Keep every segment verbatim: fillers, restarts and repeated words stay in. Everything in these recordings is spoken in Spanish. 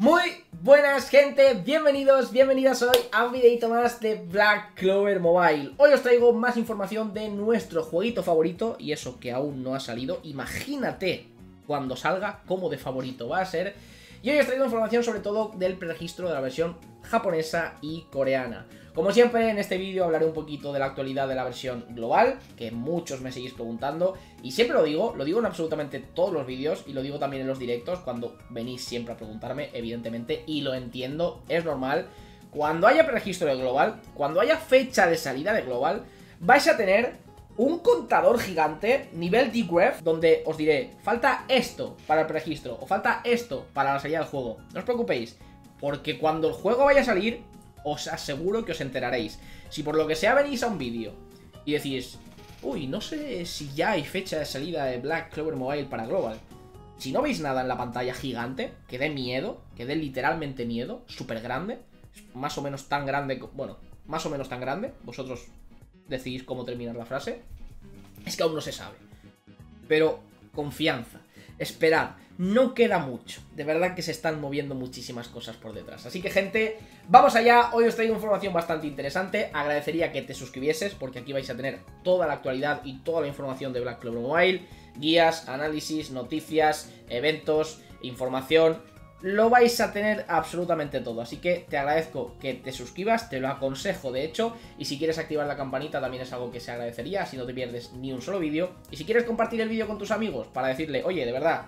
Muy buenas gente, bienvenidos, bienvenidas hoy a un videito más de Black Clover Mobile. Hoy os traigo más información de nuestro jueguito favorito y eso que aún no ha salido. Imagínate cuando salga cómo de favorito va a ser. Y hoy os traigo información sobre todo del preregistro de la versión japonesa y coreana. Como siempre en este vídeo hablaré un poquito de la actualidad de la versión global, que muchos me seguís preguntando. Y siempre lo digo, lo digo en absolutamente todos los vídeos y lo digo también en los directos cuando venís siempre a preguntarme, evidentemente, y lo entiendo, es normal. Cuando haya preregistro de global, cuando haya fecha de salida de global, vais a tener un contador gigante, nivel Deep Web, donde os diré, falta esto para el preregistro o falta esto para la salida del juego. No os preocupéis, porque cuando el juego vaya a salir, os aseguro que os enteraréis. Si por lo que sea venís a un vídeo y decís, uy, no sé si ya hay fecha de salida de Black Clover Mobile para Global. Si no veis nada en la pantalla gigante, que dé miedo, que dé literalmente miedo, súper grande, más o menos tan grande, bueno, más o menos tan grande, vosotros decidís cómo terminar la frase, es que aún no se sabe. Pero confianza, esperad, no queda mucho. De verdad que se están moviendo muchísimas cosas por detrás. Así que gente, vamos allá. Hoy os traigo información bastante interesante. Agradecería que te suscribieses porque aquí vais a tener toda la actualidad y toda la información de Black Clover Mobile. Guías, análisis, noticias, eventos, información. Lo vais a tener absolutamente todo. Así que te agradezco que te suscribas, te lo aconsejo de hecho. Y si quieres activar la campanita también es algo que se agradecería, así no te pierdes ni un solo vídeo. Y si quieres compartir el vídeo con tus amigos para decirle, oye, de verdad,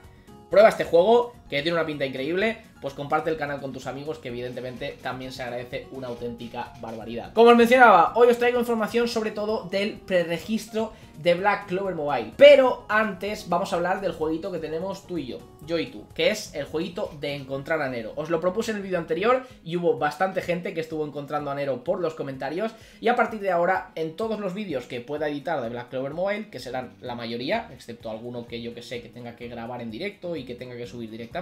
prueba este juego, que tiene una pinta increíble, pues comparte el canal con tus amigos, que evidentemente también se agradece una auténtica barbaridad. Como os mencionaba, hoy os traigo información sobre todo del preregistro de Black Clover Mobile. Pero antes vamos a hablar del jueguito que tenemos tú y yo, yo y tú, que es el jueguito de encontrar a Nero. Os lo propuse en el vídeo anterior y hubo bastante gente que estuvo encontrando a Nero por los comentarios. Y a partir de ahora, en todos los vídeos que pueda editar de Black Clover Mobile, que serán la mayoría, excepto alguno que yo que sé que tenga que grabar en directo y que tenga que subir directamente,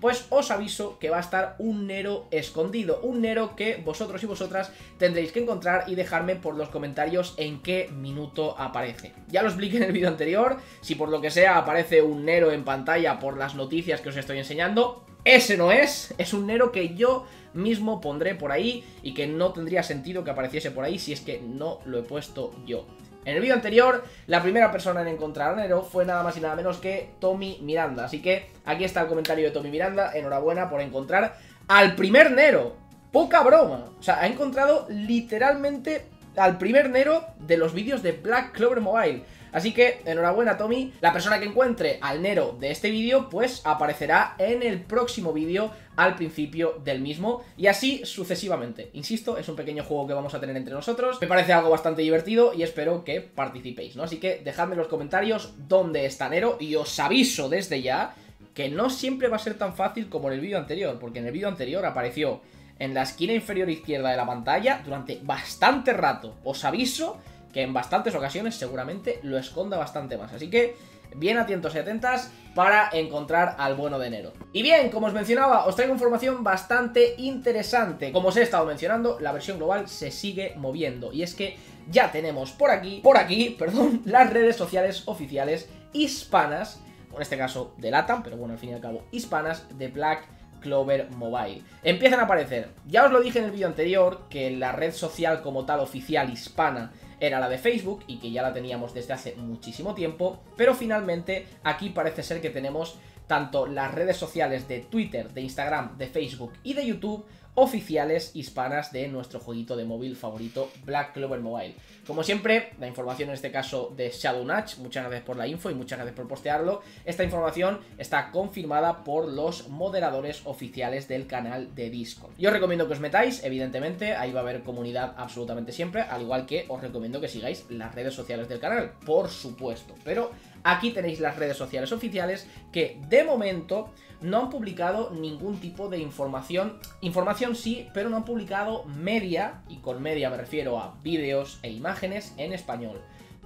pues os aviso que va a estar un Nero escondido, un Nero que vosotros y vosotras tendréis que encontrar y dejarme por los comentarios en qué minuto aparece. Ya lo expliqué en el vídeo anterior, si por lo que sea aparece un Nero en pantalla por las noticias que os estoy enseñando, ese no es, es un Nero que yo mismo pondré por ahí y que no tendría sentido que apareciese por ahí si es que no lo he puesto yo. En el vídeo anterior, la primera persona en encontrar a Nero fue nada más y nada menos que Tommy Miranda. Así que aquí está el comentario de Tommy Miranda. Enhorabuena por encontrar al primer Nero. Poca broma. O sea, ha encontrado literalmente al primer Nero de los vídeos de Black Clover Mobile. Así que, enhorabuena Tommy. La persona que encuentre al Nero de este vídeo, pues aparecerá en el próximo vídeo al principio del mismo. Y así sucesivamente. Insisto, es un pequeño juego que vamos a tener entre nosotros. Me parece algo bastante divertido y espero que participéis, ¿no? Así que dejadme en los comentarios dónde está Nero. Y os aviso desde ya que no siempre va a ser tan fácil como en el vídeo anterior. Porque en el vídeo anterior apareció en la esquina inferior izquierda de la pantalla durante bastante rato. Os aviso que en bastantes ocasiones seguramente lo esconda bastante más. Así que bien atentos y atentas para encontrar al bueno de Nero. Y bien, como os mencionaba, os traigo información bastante interesante. Como os he estado mencionando, la versión global se sigue moviendo. Y es que ya tenemos por aquí, por aquí, perdón, las redes sociales oficiales hispanas, en este caso de LATAM, pero bueno, al fin y al cabo, hispanas de Black Clover Mobile. Empiezan a aparecer. Ya os lo dije en el vídeo anterior, que la red social como tal oficial hispana era la de Facebook y que ya la teníamos desde hace muchísimo tiempo, pero finalmente aquí parece ser que tenemos tanto las redes sociales de Twitter, de Instagram, de Facebook y de YouTube oficiales hispanas de nuestro jueguito de móvil favorito Black Clover Mobile. Como siempre, la información en este caso de Shadownatch, muchas gracias por la info y muchas gracias por postearlo. Esta información está confirmada por los moderadores oficiales del canal de Discord. Yo os recomiendo que os metáis, evidentemente, ahí va a haber comunidad absolutamente siempre, al igual que os recomiendo que sigáis las redes sociales del canal, por supuesto. Pero aquí tenéis las redes sociales oficiales que de momento no han publicado ningún tipo de información. Información sí, pero no han publicado media, y con media me refiero a vídeos e imágenes en español.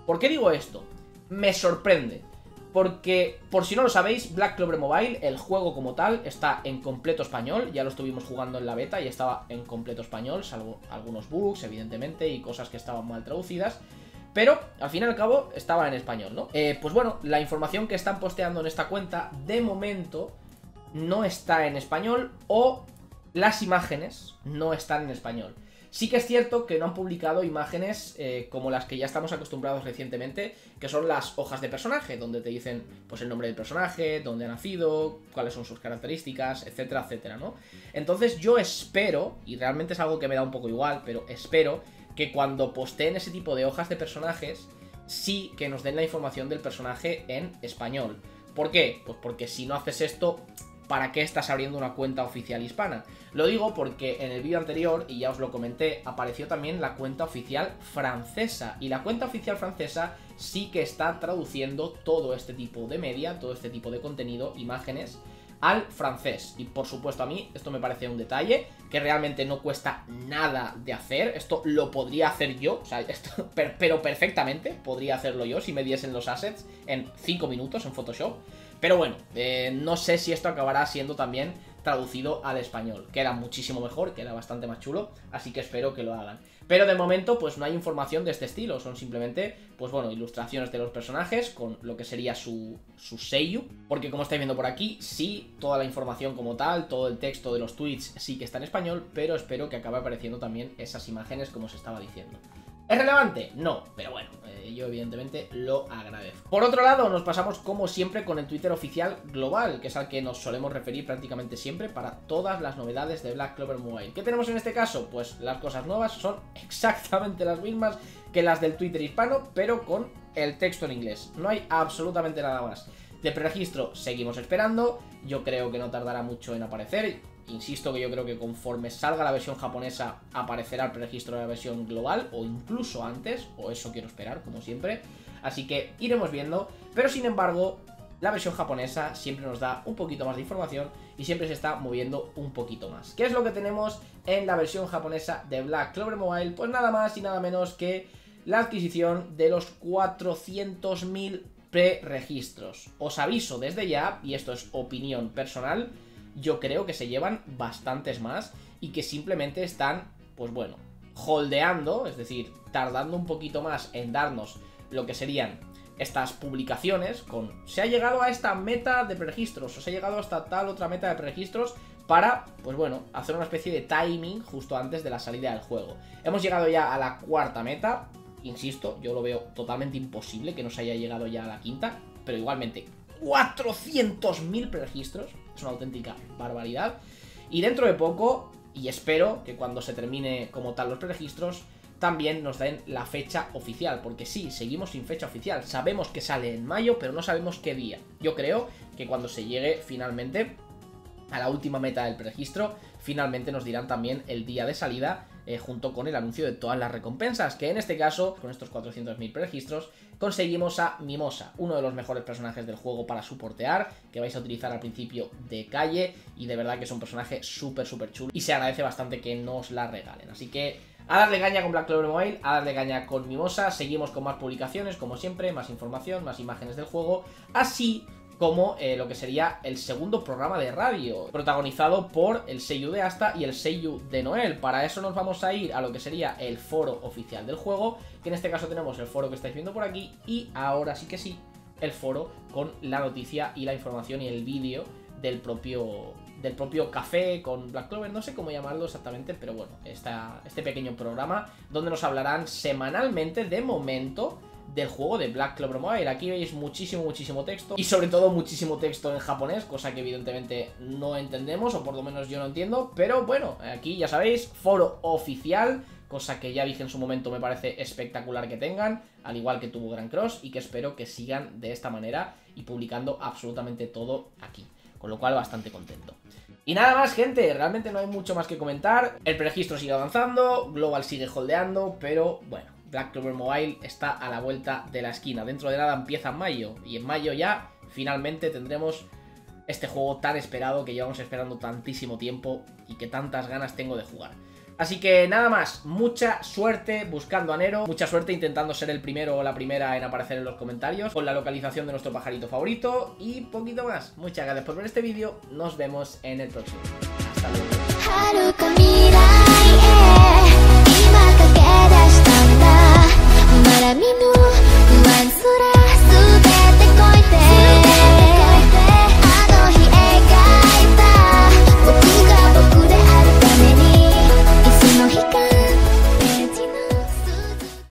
¿Por qué digo esto? Me sorprende, porque por si no lo sabéis, Black Clover Mobile, el juego como tal, está en completo español. Ya lo estuvimos jugando en la beta y estaba en completo español, salvo algunos bugs, evidentemente, y cosas que estaban mal traducidas, pero al fin y al cabo estaba en español, ¿no? Eh, pues bueno, la información que están posteando en esta cuenta de momento no está en español o las imágenes no están en español. Sí que es cierto que no han publicado imágenes eh, como las que ya estamos acostumbrados recientemente, que son las hojas de personaje, donde te dicen pues el nombre del personaje, dónde ha nacido, cuáles son sus características, etcétera, etcétera, ¿no? Entonces yo espero, y realmente es algo que me da un poco igual, pero espero que cuando posteen ese tipo de hojas de personajes, sí que nos den la información del personaje en español. ¿Por qué? Pues porque si no haces esto, ¿para qué estás abriendo una cuenta oficial hispana? Lo digo porque en el vídeo anterior, y ya os lo comenté, apareció también la cuenta oficial francesa. Y la cuenta oficial francesa sí que está traduciendo todo este tipo de media, todo este tipo de contenido, imágenes, al francés. Y por supuesto a mí esto me parece un detalle que realmente no cuesta nada de hacer. Esto lo podría hacer yo, o sea, esto, pero perfectamente podría hacerlo yo si me diesen los assets en cinco minutos en Photoshop. Pero bueno, eh, no sé si esto acabará siendo también traducido al español. Queda muchísimo mejor, queda bastante más chulo, así que espero que lo hagan. Pero de momento pues no hay información de este estilo, son simplemente, pues bueno, ilustraciones de los personajes con lo que sería su, su seiyuu. Porque como estáis viendo por aquí, sí, toda la información como tal, todo el texto de los tweets sí que está en español, pero espero que acabe apareciendo también esas imágenes como se estaba diciendo. ¿Es relevante? No, pero bueno, eh, yo evidentemente lo agradezco. Por otro lado, nos pasamos como siempre con el Twitter oficial global, que es al que nos solemos referir prácticamente siempre para todas las novedades de Black Clover Mobile. ¿Qué tenemos en este caso? Pues las cosas nuevas son exactamente las mismas que las del Twitter hispano, pero con el texto en inglés. No hay absolutamente nada más. De preregistro seguimos esperando, yo creo que no tardará mucho en aparecer. Insisto que yo creo que conforme salga la versión japonesa aparecerá el preregistro de la versión global o incluso antes, o eso quiero esperar como siempre, así que iremos viendo, pero sin embargo la versión japonesa siempre nos da un poquito más de información y siempre se está moviendo un poquito más. ¿Qué es lo que tenemos en la versión japonesa de Black Clover Mobile? Pues nada más y nada menos que la adquisición de los cuatrocientos mil preregistros. Os aviso desde ya, y esto es opinión personal, yo creo que se llevan bastantes más y que simplemente están, pues bueno, holdeando, es decir, tardando un poquito más en darnos lo que serían estas publicaciones con se ha llegado a esta meta de preregistros o se ha llegado hasta tal otra meta de preregistros para, pues bueno, hacer una especie de timing justo antes de la salida del juego. Hemos llegado ya a la cuarta meta, insisto, yo lo veo totalmente imposible que nos haya llegado ya a la quinta, pero igualmente cuatrocientos mil preregistros, es una auténtica barbaridad. Y dentro de poco, y espero que cuando se termine como tal los preregistros, también nos den la fecha oficial, porque sí, seguimos sin fecha oficial. Sabemos que sale en mayo, pero no sabemos qué día. Yo creo que cuando se llegue finalmente a la última meta del preregistro, finalmente nos dirán también el día de salida, eh, junto con el anuncio de todas las recompensas, que en este caso, con estos cuatrocientos mil preregistros, conseguimos a Mimosa, uno de los mejores personajes del juego para soportear, que vais a utilizar al principio de calle, y de verdad que es un personaje súper, súper chulo, y se agradece bastante que nos la regalen, así que a darle caña con Black Clover Mobile, a darle caña con Mimosa, seguimos con más publicaciones, como siempre, más información, más imágenes del juego, así como eh, lo que sería el segundo programa de radio, protagonizado por el seiyuu de Asta y el seiyuu de Noel. Para eso nos vamos a ir a lo que sería el foro oficial del juego, que en este caso tenemos el foro que estáis viendo por aquí, y ahora sí que sí, el foro con la noticia y la información y el vídeo del propio, del propio café con Black Clover, no sé cómo llamarlo exactamente, pero bueno, esta, este pequeño programa donde nos hablarán semanalmente, de momento, del juego de Black Clover Mobile. Aquí veis muchísimo, muchísimo texto, y sobre todo muchísimo texto en japonés, cosa que evidentemente no entendemos, o por lo menos yo no entiendo, pero bueno, aquí ya sabéis, foro oficial, cosa que ya dije en su momento, me parece espectacular que tengan, al igual que tuvo Grand Cross, y que espero que sigan de esta manera y publicando absolutamente todo aquí, con lo cual bastante contento. Y nada más, gente, realmente no hay mucho más que comentar, el preregistro sigue avanzando, Global sigue holdeando, pero bueno, Black Clover Mobile está a la vuelta de la esquina. Dentro de nada empieza en mayo, y en mayo ya finalmente tendremos este juego tan esperado que llevamos esperando tantísimo tiempo y que tantas ganas tengo de jugar. Así que nada más, mucha suerte buscando a Nero, mucha suerte intentando ser el primero o la primera en aparecer en los comentarios con la localización de nuestro pajarito favorito y poquito más. Muchas gracias por ver este vídeo, nos vemos en el próximo. Hasta luego.